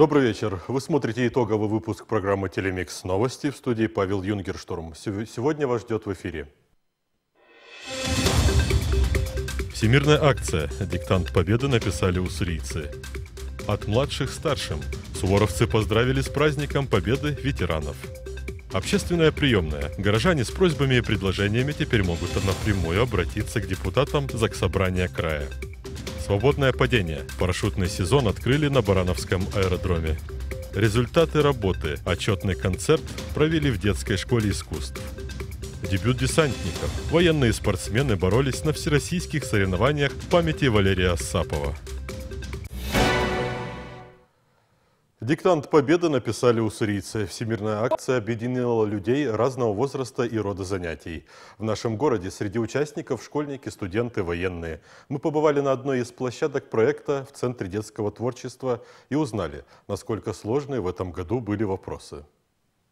Добрый вечер. Вы смотрите итоговый выпуск программы «Телемикс. Новости». В студии Павел Юнгерштурм. Сегодня вас ждет в эфире. Всемирная акция «Диктант Победы» написали уссурийцы. От младших старшим. Суворовцы поздравили с праздником Победы ветеранов. Общественная приемная. Горожане с просьбами и предложениями теперь могут напрямую обратиться к депутатам Заксобрания края. Свободное падение. Парашютный сезон открыли на Барановском аэродроме. Результаты работы. Отчетный концерт провели в детской школе искусств. Дебют десантников. Военные спортсмены боролись на всероссийских соревнованиях в памяти Валерия Асапова. Диктант Победы написали уссурийцы. Всемирная акция объединила людей разного возраста и рода занятий. В нашем городе среди участников школьники, студенты, военные. Мы побывали на одной из площадок проекта в Центре детского творчества и узнали, насколько сложные в этом году были вопросы.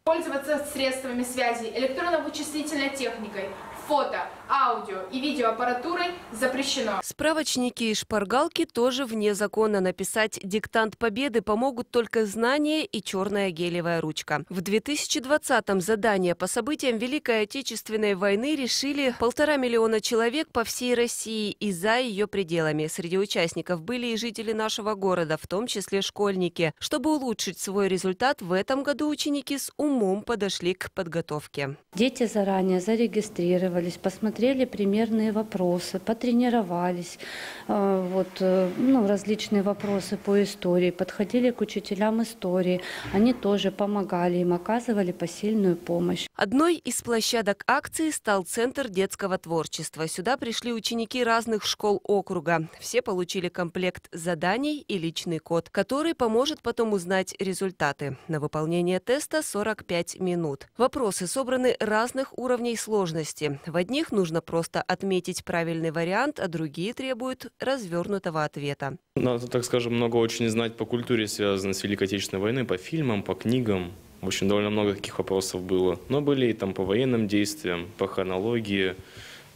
Пользоваться средствами связи, электронно-вычислительной техникой, фото, аудио и видеоаппаратурой запрещено. Справочники и шпаргалки тоже вне закона. Написать «Диктант Победы» помогут только знания и черная гелевая ручка. В 2020-м задания по событиям Великой Отечественной войны решили 1,5 миллиона человек по всей России и за ее пределами. Среди участников были и жители нашего города, в том числе школьники. Чтобы улучшить свой результат, в этом году ученики с умом подошли к подготовке. Дети заранее зарегистрировались, посмотрели примерные вопросы, потренировались. Различные вопросы по истории, подходили к учителям истории. Они тоже помогали им, оказывали посильную помощь. Одной из площадок акции стал Центр детского творчества. Сюда пришли ученики разных школ округа. Все получили комплект заданий и личный код, который поможет потом узнать результаты. На выполнение теста 45 минут. Вопросы собраны разных уровней сложности. В одних нужно просто отметить правильный вариант, а другие требуют развернутого ответа. Надо, так скажем, много очень знать по культуре, связанной с Великой Отечественной войной, по фильмам, по книгам. В общем, довольно много таких вопросов было. Но были и там по военным действиям, по хронологии,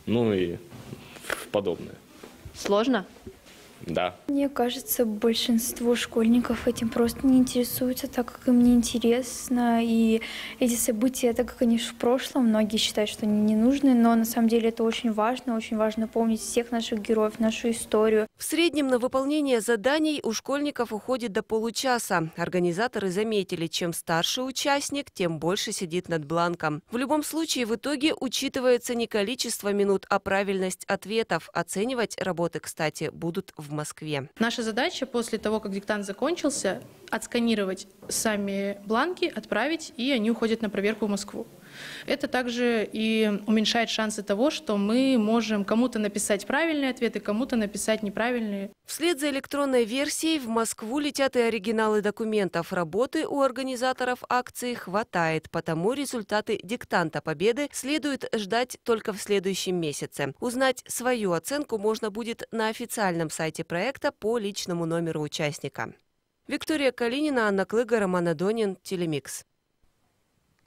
ну и подобное. Сложно? Да. Мне кажется, большинство школьников этим просто не интересуются, так как им не интересно. И эти события, так как они в прошлом, многие считают, что они не нужны, но на самом деле это очень важно. Очень важно помнить всех наших героев, нашу историю. В среднем на выполнение заданий у школьников уходит до получаса. Организаторы заметили, чем старше участник, тем больше сидит над бланком. В любом случае, в итоге учитывается не количество минут, а правильность ответов. Оценивать работы, кстати, будут в Москве. Наша задача после того, как диктант закончился, отсканировать сами бланки, отправить, и они уходят на проверку в Москву. Это также и уменьшает шансы того, что мы можем кому-то написать правильные ответы, кому-то написать неправильные. Вслед за электронной версией в Москву летят и оригиналы документов. Работы у организаторов акции хватает, потому результаты диктанта Победы следует ждать только в следующем месяце. Узнать свою оценку можно будет на официальном сайте проекта по личному номеру участника. Виктория Калинина, Анна Клыга, Роман Адонин, Телемикс.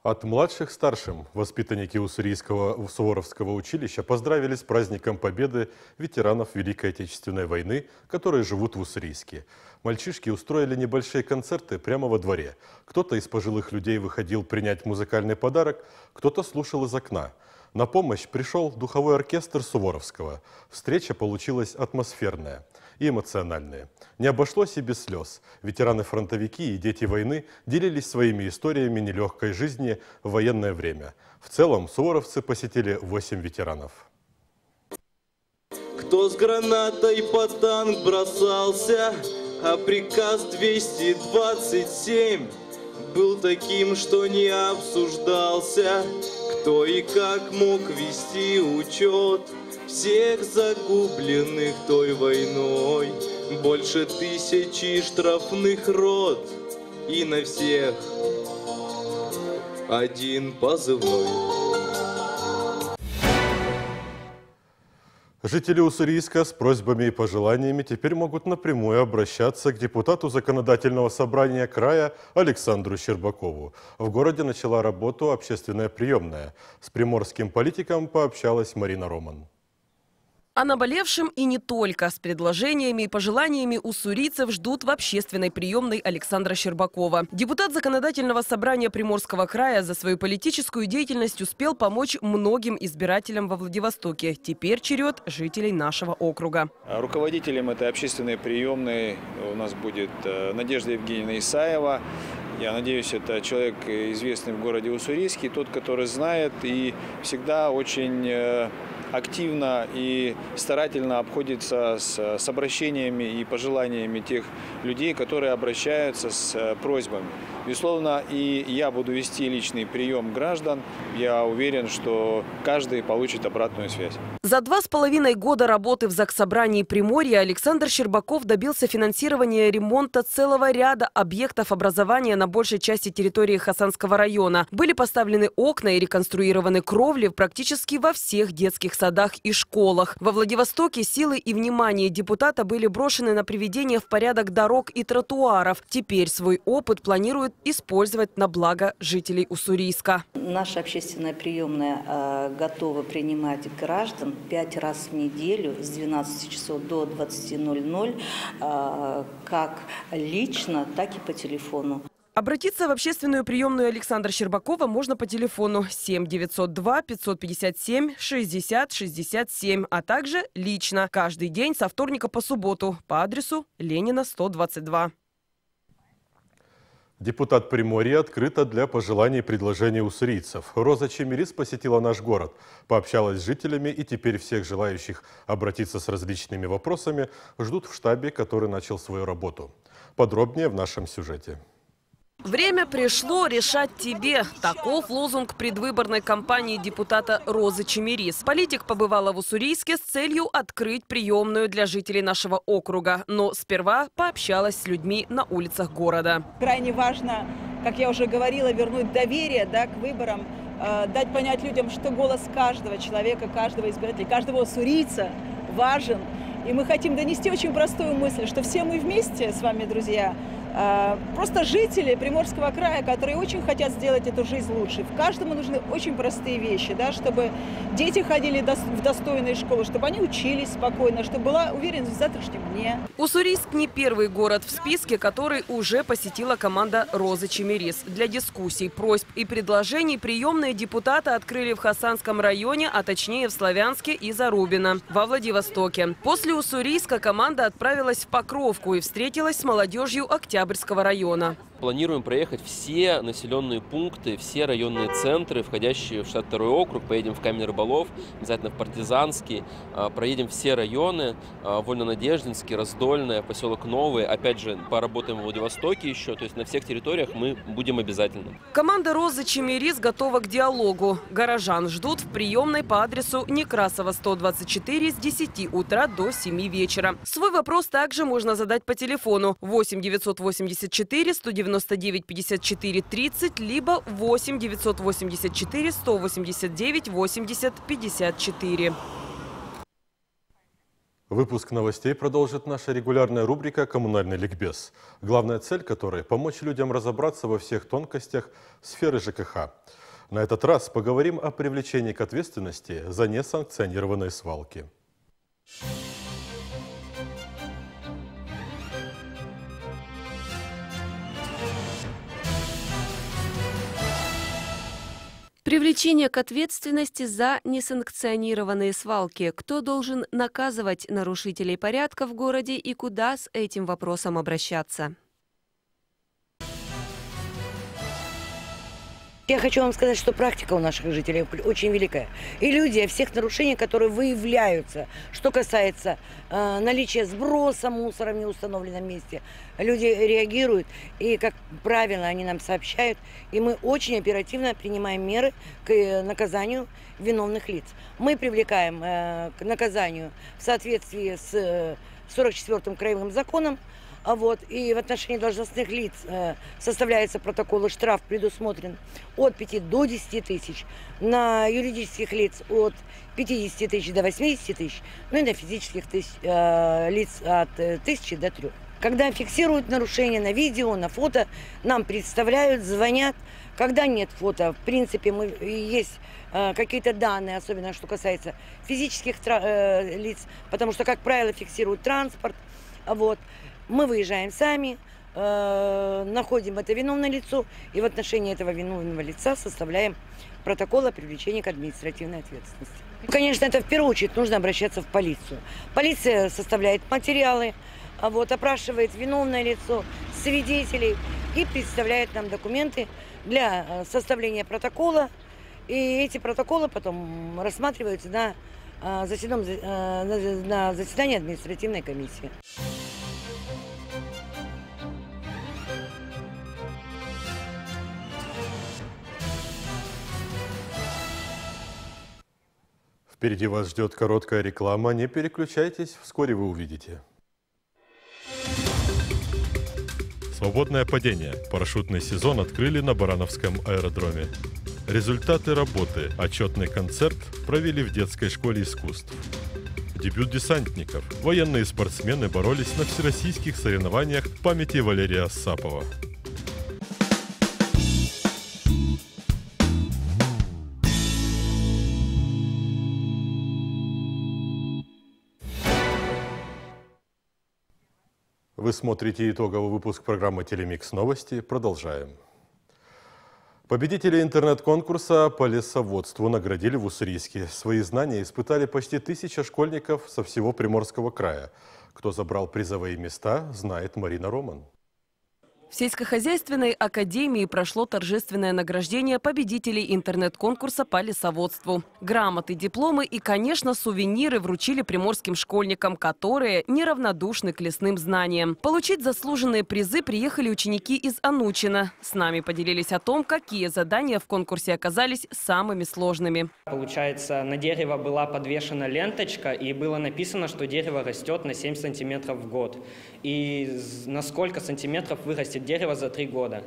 От младших старшим воспитанники Уссурийского Суворовского училища поздравили с праздником Победы ветеранов Великой Отечественной войны, которые живут в Уссурийске. Мальчишки устроили небольшие концерты прямо во дворе. Кто-то из пожилых людей выходил принять музыкальный подарок, кто-то слушал из окна. На помощь пришел духовой оркестр Суворовского. Встреча получилась атмосферная и эмоциональные. Не обошлось и без слез. Ветераны-фронтовики и дети войны делились своими историями нелегкой жизни в военное время. В целом суворовцы посетили 8 ветеранов. Кто с гранатой под танк бросался, а приказ 227 был таким, что не обсуждался, кто и как мог вести учет всех загубленных той войной, больше 1000 штрафных рот, и на всех один позывной. Жители Уссурийска с просьбами и пожеланиями теперь могут напрямую обращаться к депутату Законодательного собрания края Александру Щербакову. В городе начала работу общественная приемная. С приморским политиком пообщалась Марина Роман. О наболевшем и не только. С предложениями и пожеланиями уссурийцев ждут в общественной приемной Александра Щербакова. Депутат Законодательного собрания Приморского края за свою политическую деятельность успел помочь многим избирателям во Владивостоке. Теперь черед жителей нашего округа. Руководителем этой общественной приемной у нас будет Надежда Евгеньевна Исаева. Я надеюсь, это человек, известный в городе Уссурийске, тот, который знает и всегда очень активно и старательно обходится с обращениями и пожеланиями тех людей, которые обращаются с просьбами. Безусловно, и я буду вести личный прием граждан. Я уверен, что каждый получит обратную связь. За 2,5 года работы в Заксобрании Приморья Александр Щербаков добился финансирования ремонта целого ряда объектов образования на большей части территории Хасанского района. Были поставлены окна и реконструированы кровли практически во всех детских садах и школах. Во Владивостоке силы и внимание депутата были брошены на приведение в порядок дорог и тротуаров. Теперь свой опыт планирует использовать на благо жителей Уссурийска. Наша общественная приемная готова принимать граждан 5 раз в неделю с 12 часов до 20:00 как лично, так и по телефону. Обратиться в общественную приемную Александра Щербакова можно по телефону 7-902-557-60-67, а также лично каждый день со вторника по субботу по адресу Ленина, 122. Депутат Приморья открыта для пожеланий и предложений уссурийцев. Роза Чемерис посетила наш город, пообщалась с жителями, и теперь всех желающих обратиться с различными вопросами ждут в штабе, который начал свою работу. Подробнее в нашем сюжете. «Время пришло решать тебе» – таков лозунг предвыборной кампании депутата Розы Чемерис. Политик побывала в Уссурийске с целью открыть приемную для жителей нашего округа. Но сперва пообщалась с людьми на улицах города. Крайне важно, как я уже говорила, вернуть доверие, к выборам, дать понять людям, что голос каждого человека, каждого избирателя, каждого уссурийца важен. И мы хотим донести очень простую мысль, что все мы вместе с вами, друзья, просто жители Приморского края, которые очень хотят сделать эту жизнь лучше. В каждому нужны очень простые вещи, чтобы дети ходили в достойные школы, чтобы они учились спокойно, чтобы была уверенность в завтрашнем дне. Уссурийск не первый город в списке, который уже посетила команда Розы Чемерис. Для дискуссий, просьб и предложений приемные депутаты открыли в Хасанском районе, а точнее в Славянске и Зарубино, во Владивостоке. После Уссурийска команда отправилась в Покровку и встретилась с молодежью Октябрьского района. Планируем проехать все населенные пункты, все районные центры, входящие в 62-й округ. Поедем в Камень-Рыболов, обязательно в Партизанский, проедем все районы, Вольнонадеждинский, Раздольное, поселок Новый. Опять же, поработаем в Владивостоке еще, то есть на всех территориях мы будем обязательно. Команда Розы Чемерис готова к диалогу. Горожан ждут в приемной по адресу Некрасова, 124 с 10 утра до 7 вечера. Свой вопрос также можно задать по телефону 8 984 199 54 30, либо 8 984 189 80 54. Выпуск новостей продолжит наша регулярная рубрика «Коммунальный ликбез», главная цель которой – помочь людям разобраться во всех тонкостях сферы ЖКХ. На этот раз поговорим о привлечении к ответственности за несанкционированные свалки. Привлечение к ответственности за несанкционированные свалки. Кто должен наказывать нарушителей порядка в городе и куда с этим вопросом обращаться? Я хочу вам сказать, что практика у наших жителей очень великая. И люди о всех нарушениях, которые выявляются, что касается наличия сброса мусора в неустановленном месте, люди реагируют, и, как правило, они нам сообщают. И мы очень оперативно принимаем меры к наказанию виновных лиц. Мы привлекаем к наказанию в соответствии с 44-м краевым законом. И в отношении должностных лиц составляется протокол, и штраф предусмотрен от 5 до 10 тысяч, на юридических лиц от 50 тысяч до 80 тысяч, ну и на физических лиц от 1000 до 3. Когда фиксируют нарушения на видео, на фото, нам представляют, звонят, Когда нет фото, в принципе, мы есть какие-то данные, особенно что касается физических лиц, потому что, как правило, фиксируют транспорт. Вот. Мы выезжаем сами, находим это виновное лицо, и в отношении этого виновного лица составляем протокол о привлечении к административной ответственности. Конечно, это в первую очередь нужно обращаться в полицию. Полиция составляет материалы, вот, опрашивает виновное лицо, свидетелей и представляет нам документы для составления протокола. И эти протоколы потом рассматриваются на заседании административной комиссии. Впереди вас ждет короткая реклама. Не переключайтесь, вскоре вы увидите. Свободное падение. Парашютный сезон открыли на Барановском аэродроме. Результаты работы. Отчетный концерт провели в детской школе искусств. Дебют десантников. Военные спортсмены боролись на всероссийских соревнованиях в памяти Валерия Асапова. Вы смотрите итоговый выпуск программы «Телемикс. Новости». Продолжаем. Победители интернет-конкурса по лесоводству наградили в Уссурийске. Свои знания испытали почти 1000 школьников со всего Приморского края. Кто забрал призовые места, знает Марина Роман. В сельскохозяйственной академии прошло торжественное награждение победителей интернет-конкурса по лесоводству. Грамоты, дипломы и, конечно, сувениры вручили приморским школьникам, которые неравнодушны к лесным знаниям. Получить заслуженные призы приехали ученики из Анучина. С нами поделились о том, какие задания в конкурсе оказались самыми сложными. Получается, на дерево была подвешена ленточка, и было написано, что дерево растет на 7 сантиметров в год. И на сколько сантиметров вырастет дерево за 3 года.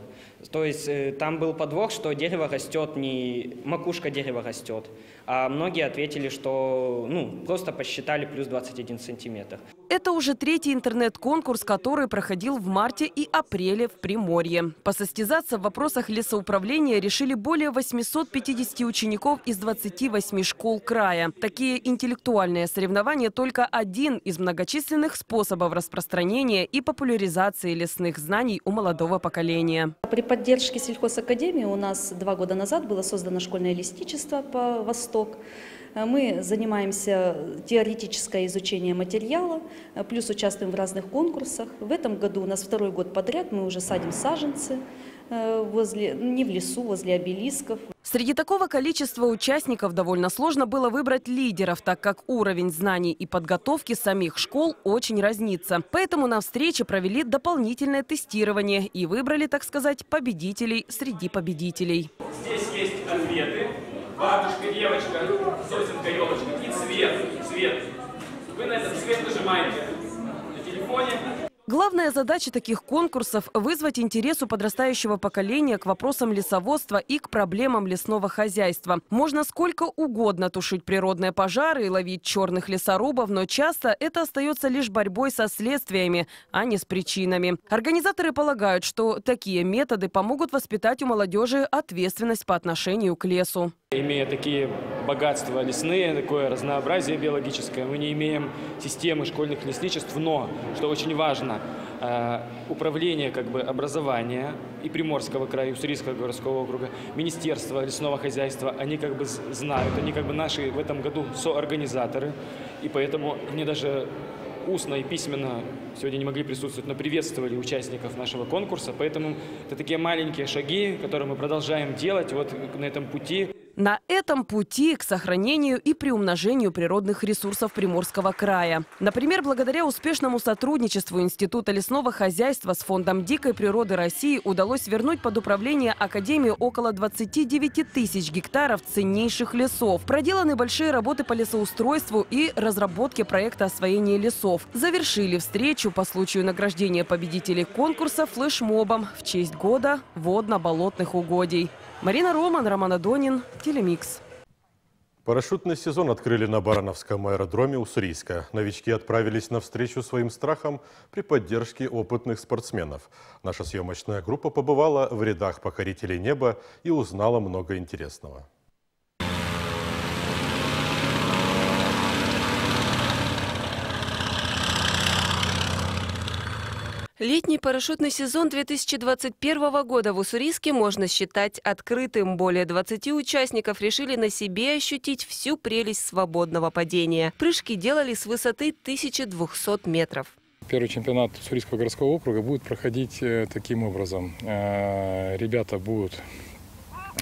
То есть там был подвох, что дерево растет, не макушка дерева растет. А многие ответили, что просто посчитали плюс 21 сантиметр. Это уже 3-й интернет-конкурс, который проходил в марте и апреле в Приморье. Посостязаться в вопросах лесоуправления решили более 850 учеников из 28 школ края. Такие интеллектуальные соревнования только один из многочисленных способов распространения и популяризации лесных знаний у молодого поколения. При поддержке сельхозакадемии у нас 2 года назад было создано школьное лесничество по «Восток». Мы занимаемся теоретическое изучение материала, плюс участвуем в разных конкурсах. В этом году у нас 2-й год подряд, мы уже садим саженцы возле обелисков. Среди такого количества участников довольно сложно было выбрать лидеров, так как уровень знаний и подготовки самих школ очень разнится. Поэтому на встрече провели дополнительное тестирование и выбрали, так сказать, победителей среди победителей. Здесь есть ответы. Бабушка, девочка, сосенка, елочка и цвет. Вы на этот цвет нажимаете на телефоне. Главная задача таких конкурсов – вызвать интерес у подрастающего поколения к вопросам лесоводства и к проблемам лесного хозяйства. Можно сколько угодно тушить природные пожары и ловить черных лесорубов, но часто это остается лишь борьбой со следствиями, а не с причинами. Организаторы полагают, что такие методы помогут воспитать у молодежи ответственность по отношению к лесу. Имея такие богатства лесные, такое разнообразие биологическое, мы не имеем системы школьных лесничеств, но, что очень важно, управление образования и Приморского края, и Уссурийского городского округа, Министерство лесного хозяйства, они знают, они наши в этом году соорганизаторы, и поэтому мне даже устно и письменно сегодня не могли присутствовать, но приветствовали участников нашего конкурса. Поэтому это такие маленькие шаги, которые мы продолжаем делать вот на этом пути. На этом пути к сохранению и приумножению природных ресурсов Приморского края. Например, благодаря успешному сотрудничеству Института лесного хозяйства с Фондом дикой природы России удалось вернуть под управление Академии около 29 000 гектаров ценнейших лесов. Проделаны большие работы по лесоустройству и разработке проекта освоения лесов. Завершили встречу по случаю награждения победителей конкурса флешмобом в честь года водно-болотных угодий. Марина Роман, Роман Адонин, «Телемикс». Парашютный сезон открыли на Барановском аэродроме Уссурийска. Новички отправились навстречу своим страхам при поддержке опытных спортсменов. Наша съемочная группа побывала в рядах покорителей неба и узнала много интересного. Летний парашютный сезон 2021 года в Уссурийске можно считать открытым. Более 20 участников решили на себе ощутить всю прелесть свободного падения. Прыжки делали с высоты 1200 метров. Первый чемпионат Уссурийского городского округа будет проходить таким образом. Ребята будут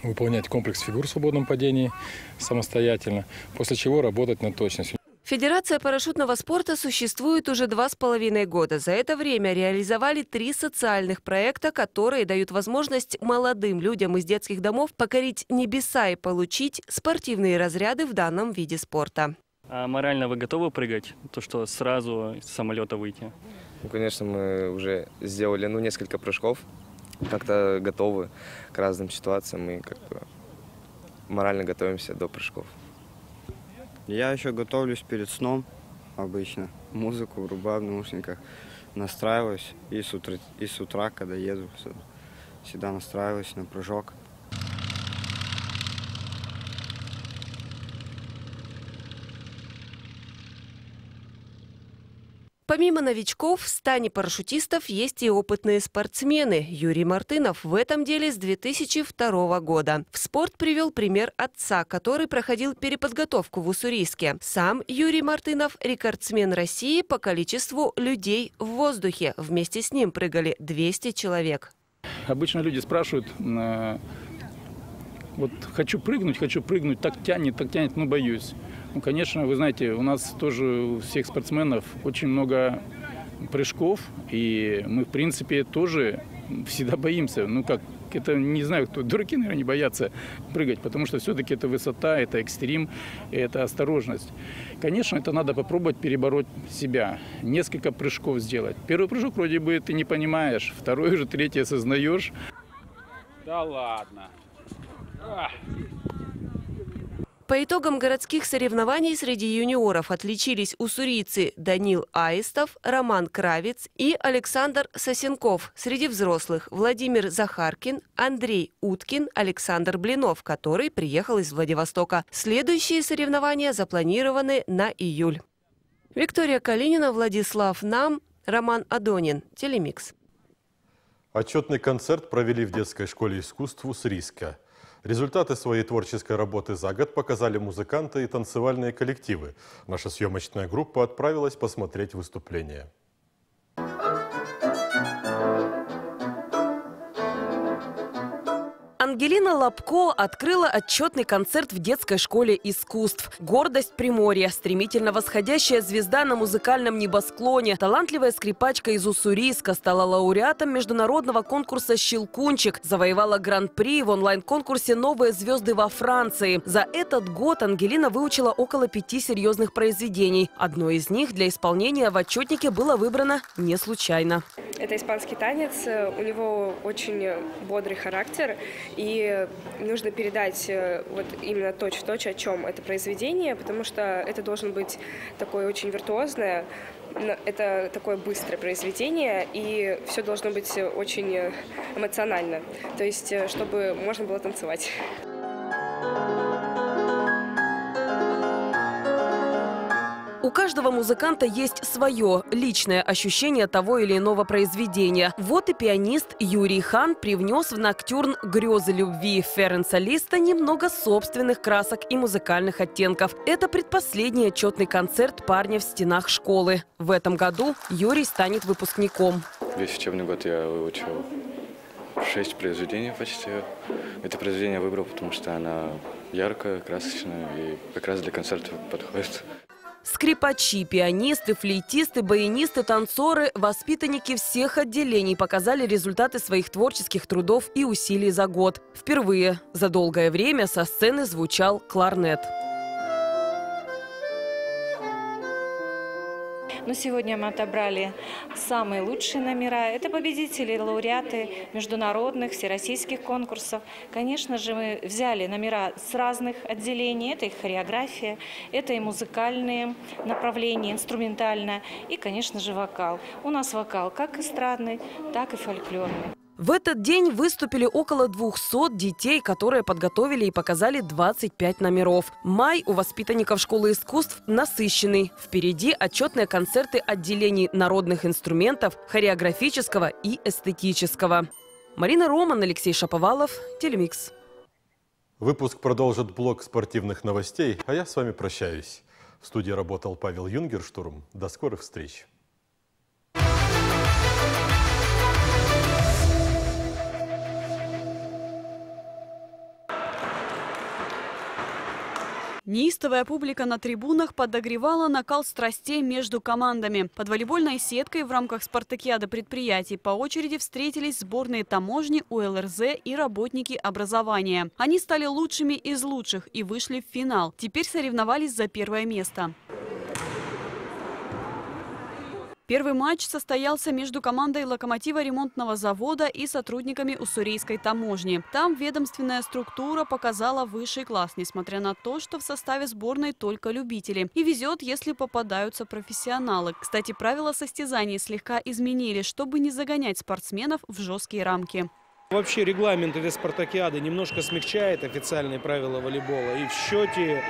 выполнять комплекс фигур в свободном падении самостоятельно, после чего работать на точность. Федерация парашютного спорта существует уже 2,5 года. За это время реализовали 3 социальных проекта, которые дают возможность молодым людям из детских домов покорить небеса и получить спортивные разряды в данном виде спорта. А морально вы готовы прыгать? То, что сразу с самолета выйти? Ну, конечно, мы уже сделали несколько прыжков, как-то готовы к разным ситуациям и как-то морально готовимся до прыжков. Я еще готовлюсь перед сном обычно. Музыку врубаю в наушниках, настраиваюсь и с утра, когда еду, всегда настраиваюсь на прыжок. Помимо новичков, в стане парашютистов есть и опытные спортсмены. Юрий Мартынов в этом деле с 2002 года. В спорт привел пример отца, который проходил переподготовку в Уссурийске. Сам Юрий Мартынов – рекордсмен России по количеству людей в воздухе. Вместе с ним прыгали 200 человек. Обычно люди спрашивают, вот хочу прыгнуть, так тянет, но боюсь. Ну, конечно, вы знаете, у нас тоже у всех спортсменов очень много прыжков, и мы, в принципе, тоже всегда боимся. Ну, как, это, не знаю, кто, дураки, наверное, не боятся прыгать, потому что все-таки это высота, это экстрим, это осторожность. Конечно, это надо попробовать перебороть себя, несколько прыжков сделать. Первый прыжок вроде бы ты не понимаешь, второй уже, третий осознаешь. Да ладно. Ах. По итогам городских соревнований среди юниоров отличились уссурийцы Данил Аистов, Роман Кравец и Александр Сосенков. Среди взрослых – Владимир Захаркин, Андрей Уткин, Александр Блинов, который приехал из Владивостока. Следующие соревнования запланированы на июль. Виктория Калинина, Владислав Нам, Роман Адонин. Телемикс. Отчетный концерт провели в детской школе искусств Уссурийска. Результаты своей творческой работы за год показали музыканты и танцевальные коллективы. Наша съемочная группа отправилась посмотреть выступление. Ангелина Лобко открыла отчетный концерт в детской школе искусств. Гордость Приморья, стремительно восходящая звезда на музыкальном небосклоне. Талантливая скрипачка из Уссурийска стала лауреатом международного конкурса «Щелкунчик». Завоевала гран-при в онлайн-конкурсе «Новые звезды» во Франции. За этот год Ангелина выучила около 5 серьезных произведений. Одно из них для исполнения в отчетнике было выбрано не случайно. Это испанский танец. У него очень бодрый характер. И нужно передать вот именно точь-в-точь, о чем это произведение, потому что это должен быть такое очень виртуозное, это такое быстрое произведение, и все должно быть очень эмоционально, то есть чтобы можно было танцевать. У каждого музыканта есть свое личное ощущение того или иного произведения. Вот и пианист Юрий Хан привнес в ноктюрн «Грезы любви» Ференца Листа немного собственных красок и музыкальных оттенков. Это предпоследний отчетный концерт парня в стенах школы. В этом году Юрий станет выпускником. Весь учебный год я выучил 6 произведений почти. Это произведение я выбрал, потому что она яркая, красочная и как раз для концерта подходит. Скрипачи, пианисты, флейтисты, баянисты, танцоры, воспитанники всех отделений показали результаты своих творческих трудов и усилий за год. Впервые за долгое время со сцены звучал кларнет. Но сегодня мы отобрали самые лучшие номера. Это победители, лауреаты международных, всероссийских конкурсов. Конечно же, мы взяли номера с разных отделений. Это и хореография, это и музыкальные направления, инструментальное и, конечно же, вокал. У нас вокал как эстрадный, так и фольклорный. В этот день выступили около 200 детей, которые подготовили и показали 25 номеров. Май у воспитанников школы искусств насыщенный. Впереди отчетные концерты отделений народных инструментов, хореографического и эстетического. Марина Роман, Алексей Шаповалов, Телемикс. Выпуск продолжит блок спортивных новостей, а я с вами прощаюсь. В студии работал Павел Юнгерштурм. До скорых встреч. Неистовая публика на трибунах подогревала накал страстей между командами. Под волейбольной сеткой в рамках спартакиады предприятий по очереди встретились сборные таможни, УЛРЗ и работники образования. Они стали лучшими из лучших и вышли в финал. Теперь соревновались за первое место. Первый матч состоялся между командой «Локомотива» ремонтного завода и сотрудниками Уссурийской таможни. Там ведомственная структура показала высший класс, несмотря на то, что в составе сборной только любители. И везет, если попадаются профессионалы. Кстати, правила состязаний слегка изменили, чтобы не загонять спортсменов в жесткие рамки. Вообще регламент этой спартакиады немножко смягчает официальные правила волейбола и в счете,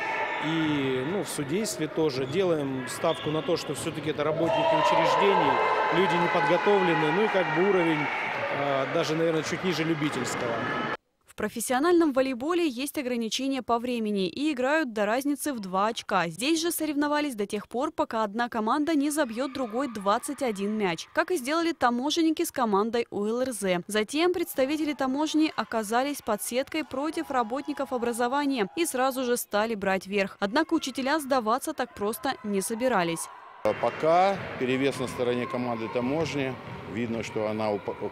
и в судействе тоже. Делаем ставку на то, что все-таки это работники учреждений, люди неподготовленные, ну и как бы уровень даже, наверное, чуть ниже любительского. В профессиональном волейболе есть ограничения по времени и играют до разницы в 2 очка. Здесь же соревновались до тех пор, пока одна команда не забьет другой 21 мяч, как и сделали таможенники с командой УЛРЗ. Затем представители таможни оказались под сеткой против работников образования и сразу же стали брать верх. Однако учителя сдаваться так просто не собирались. Пока перевес на стороне команды таможни. Видно, что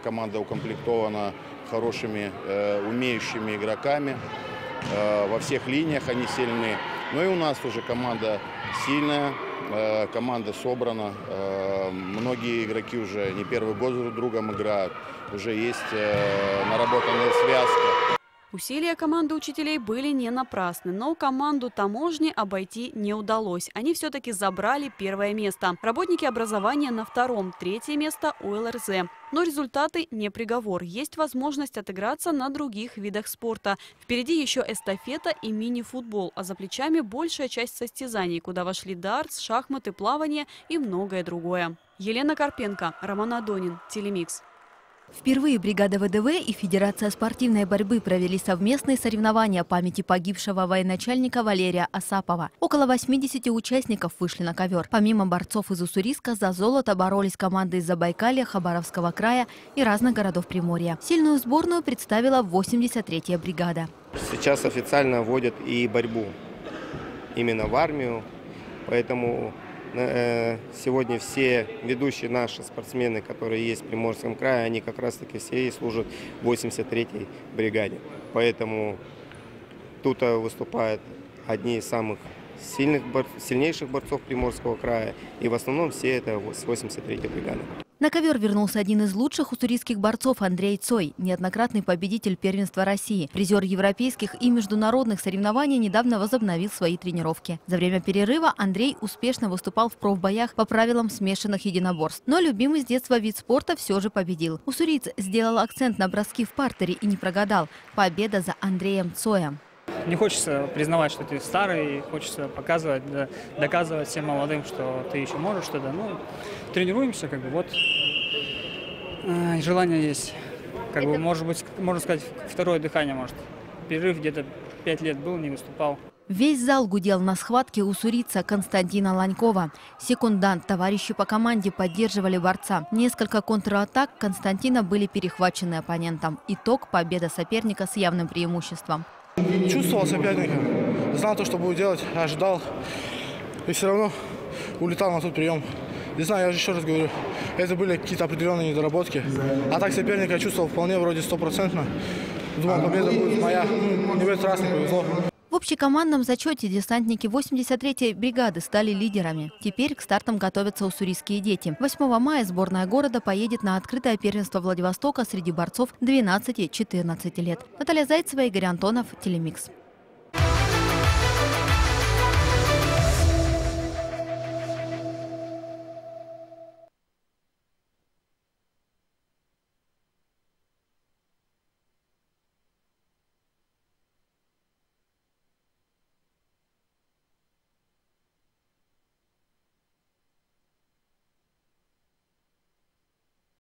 команда укомплектована хорошими, умеющими игроками. Во всех линиях они сильны. Ну и у нас уже команда сильная, команда собрана. Многие игроки уже не первый год друг другом играют. Уже есть наработанная связка. Усилия команды учителей были не напрасны, но команду таможни обойти не удалось. Они все-таки забрали первое место. Работники образования на втором, третье место УЛРЗ. Но результаты не приговор. Есть возможность отыграться на других видах спорта. Впереди еще эстафета и мини-футбол, а за плечами большая часть состязаний, куда вошли дартс, шахматы, плавание и многое другое. Елена Карпенко, Роман Адонин, Телемикс. Впервые бригада ВДВ и Федерация спортивной борьбы провели совместные соревнования памяти погибшего военачальника Валерия Асапова. Около 80 участников вышли на ковер. Помимо борцов из Уссурийска, за золото боролись команды из Забайкалья, Хабаровского края и разных городов Приморья. Сильную сборную представила 83-я бригада. Сейчас официально вводят и борьбу именно в армию, поэтому... Сегодня все ведущие наши спортсмены, которые есть в Приморском крае, они как раз-таки все и служат в 83-й бригаде. Поэтому тут выступают одни из самых сильнейших борцов Приморского края. И в основном все это с 83-й бригады. На ковер вернулся один из лучших уссурийских борцов Андрей Цой, неоднократный победитель первенства России. Призер европейских и международных соревнований недавно возобновил свои тренировки. За время перерыва Андрей успешно выступал в профбоях по правилам смешанных единоборств. Но любимый с детства вид спорта все же победил. Уссуриец сделал акцент на броски в партере и не прогадал. Победа за Андреем Цоем. Не хочется признавать, что ты старый, хочется показывать, доказывать всем молодым, что ты еще можешь что-то. Ну, тренируемся, как бы, вот, желание есть. Как бы, может быть, можно сказать, второе дыхание, может. Перерыв где-то 5 лет был, не выступал. Весь зал гудел на схватке уссурийца Константина Ланькова. Секундант, товарищи по команде поддерживали борца. Несколько контратак Константина были перехвачены оппонентом. Итог – победа соперника с явным преимуществом. Чувствовал соперника, знал то, что буду делать, ожидал. И все равно улетал на тот прием. Не знаю, я же еще раз говорю, это были какие-то определенные недоработки. А так соперника чувствовал вполне вроде 100%. Думал, победа будет моя. Не в этот раз не повезло. В В общекомандном зачете десантники 83-й бригады стали лидерами. Теперь к стартам готовятся уссурийские дети. 8 мая сборная города поедет на открытое первенство Владивостока среди борцов 12-14 лет. Наталья Зайцева, Игорь Антонов, Телемикс.